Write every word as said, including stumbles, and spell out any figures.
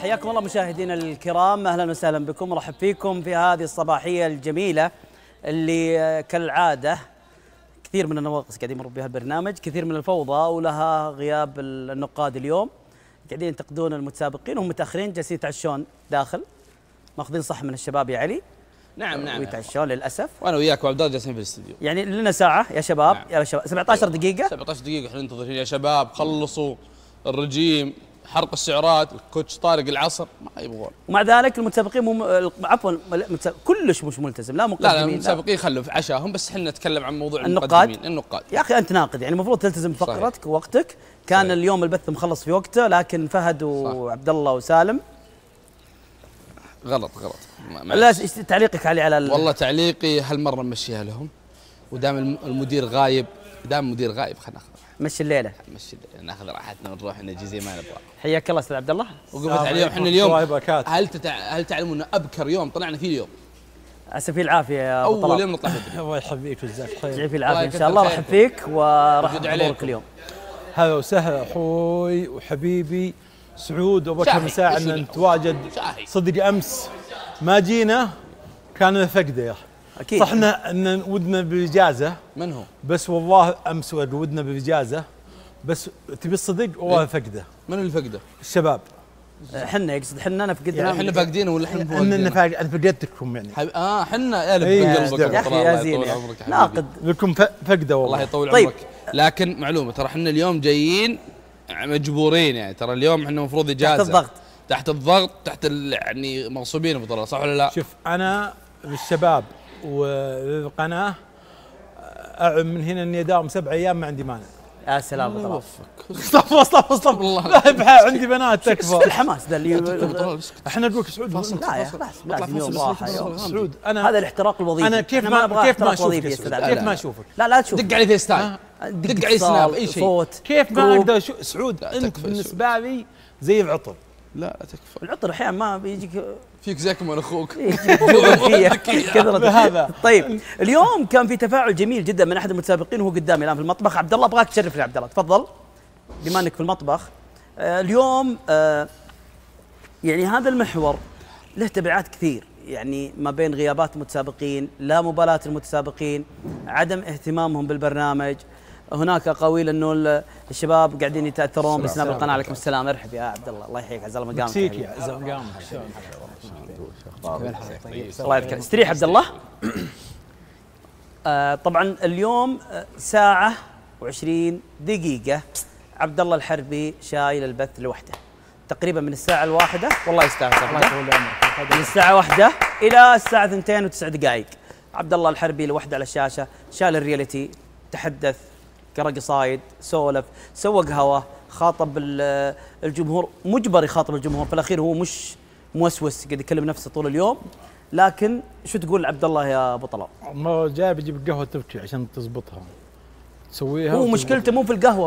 حياكم الله مشاهدينا الكرام، اهلا وسهلا بكم، رحب فيكم في هذه الصباحيه الجميله اللي كالعاده كثير من النواقص قاعدين يمر بها البرنامج، كثير من الفوضى ولها غياب النقاد اليوم، قاعدين ينتقدون المتسابقين وهم متاخرين جالسين يتعشون داخل، ماخذين صح من الشباب يا علي. نعم نعم ويتعشون للاسف، وانا وياك وعبد الله جالسين في الاستديو، يعني لنا ساعه يا شباب. نعم. يا شباب سبعطعش دقيقه سبعطعش دقيقه احنا ننتظر يا شباب، خلصوا الرجيم، حرق السعرات، الكوتش طارق العصر ما يبغون، ومع ذلك المتسابقين مم... عفوا متسابق... كلش مش ملتزم، لا مقدمين لا, لا المتسابقين خلوا في عشاهم، بس احنا نتكلم عن موضوع المقدمين النقاد. يا اخي انت ناقد، يعني المفروض تلتزم فقرتك ووقتك، كان صحيح. اليوم البث مخلص في وقته، لكن فهد وعبد الله وسالم غلط غلط. لا تعليقك علي على ال... والله تعليقي هالمره نمشيها لهم، ودام المدير غايب، دام مدير غايب خلينا ناخذ مشي الليله مشي الليله ناخذ راحتنا ونروح نجي زي ما نبغى. حياك الله استاذ عبد الله. وقفت عليهم احنا اليوم، هل تتع... هل تعلمون ابكر يوم طلعنا فيه اليوم؟ عسى فيه العافيه يا ابو طلال، اول يوم نطلع بدري. الله يحييك ويجزاك خير. يعطيك العافيه ان شاء الله، رحب فيك وراح نحضرك اليوم. هلا وسهلا اخوي وحبيبي سعود ابو بكر مساعد ان نتواجد. صدق امس ما جينا كان فقده يا اخي. اكيد صح ان ودنا بالاجازه. من هو؟ بس والله امس ودنا بالاجازه، بس تبي الصدق والله فقده. من اللي فقده؟ الشباب. احنا يقصد احنا نفقدنا، احنا فاقدينه ولا احنا احنا فقدتكم يعني؟ اه احنا الف قلبك يا اخي، يا زين ناقد لكم فقده والله. الله يطول عمرك. لكن معلومه ترى احنا اليوم جايين مجبورين، يعني ترى اليوم احنا المفروض اجازه تحت الضغط تحت الضغط تحت يعني مغصوبين ابو طلال، صح ولا لا؟ شوف انا بالشباب والقناه من هنا اني اداوم سبع ايام ما عندي مانع. يا سلام ابو طلال، استغفر استغفر استغفر الله، عندي بنات تكفى. الحماس ذا اللي احنا نقول لك سعود، لا يا اخي بس سعود انا هذا الاحتراق الوظيفي، انا كيف ما كيف ما اشوفك كيف ما اشوفك لا لا تشوف، دق علي فيس تايم، دق علي سناب، اي شيء، كيف ما اقدر. سعود انت بالنسبه لي زي العطر. لا تكفى العطر احيانا ما بيجيك فيك زيكم من اخوك كثرة. هذا طيب اليوم كان في تفاعل جميل جدا من احد المتسابقين وهو قدامي الان في المطبخ. عبد الله ابغاك تشرفني. عبد الله تفضل بما انك في المطبخ. آه اليوم آه يعني هذا المحور له تبعات كثير، يعني ما بين غيابات المتسابقين، لا مبالاة المتسابقين، عدم اهتمامهم بالبرنامج. هناك اقاويل انه الشباب قاعدين يتاثرون بسناب القناه. عليكم السلام، ارحب يا عبد الله، الله يحييك عزل مقامك. نسيك يا عزل مقامك، الله يذكرك. استريح عبد الله. طبعا اليوم ساعه وعشرين دقيقه عبد الله الحربي شايل البث لوحده تقريبا من الساعه الواحده، والله يستاهل، من الساعه واحده الى الساعه اثنتين وتسع دقائق عبد الله الحربي لوحده على الشاشه، شال الرياليتي، تحدث، قرا قصايد، سولف، سوق هوا، خاطب الجمهور، مجبر يخاطب الجمهور في الاخير، هو مش موسوس قاعد يكلم نفسه طول اليوم. لكن شو تقول عبد الله يا ابو طلال؟ ما جاي بجيب القهوه تبكي عشان تزبطها تسويها، هو مشكلته مو في القهوه